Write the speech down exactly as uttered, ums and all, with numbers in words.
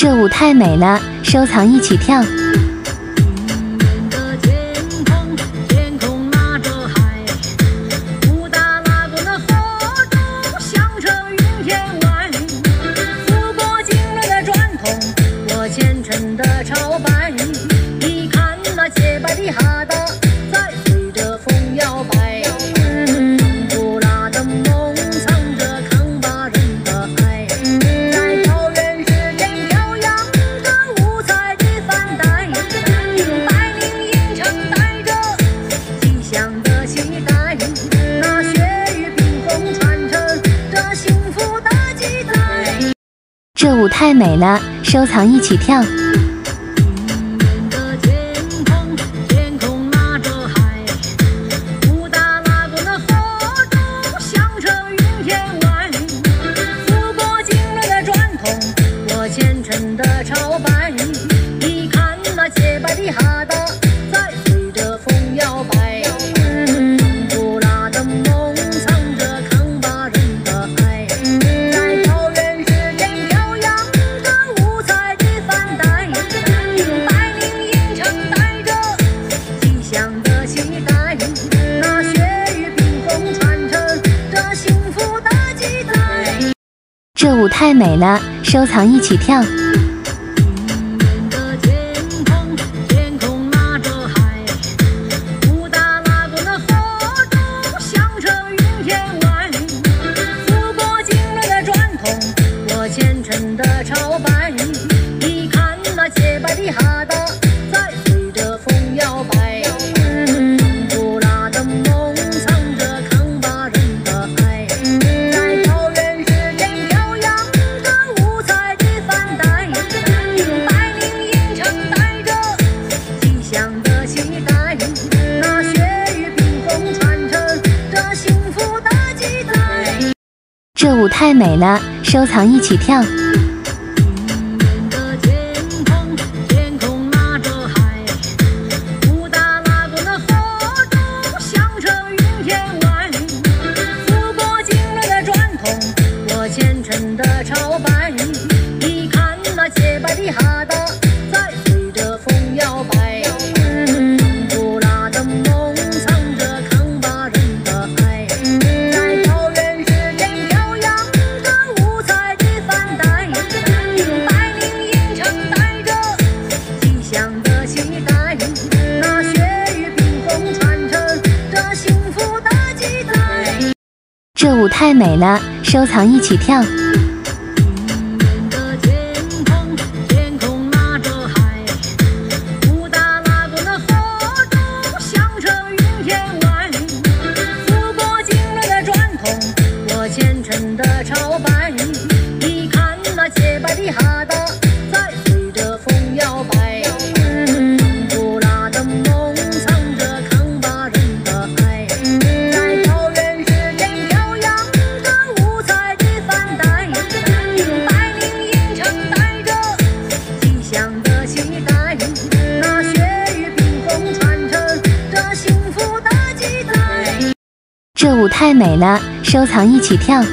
这舞太美了，收藏一起跳。 这舞太美了，收藏一起跳。 这舞太美了，收藏一起跳。 这舞太美了，收藏一起跳。 这舞太美了，收藏一起跳。 这舞太美了，收藏一起跳。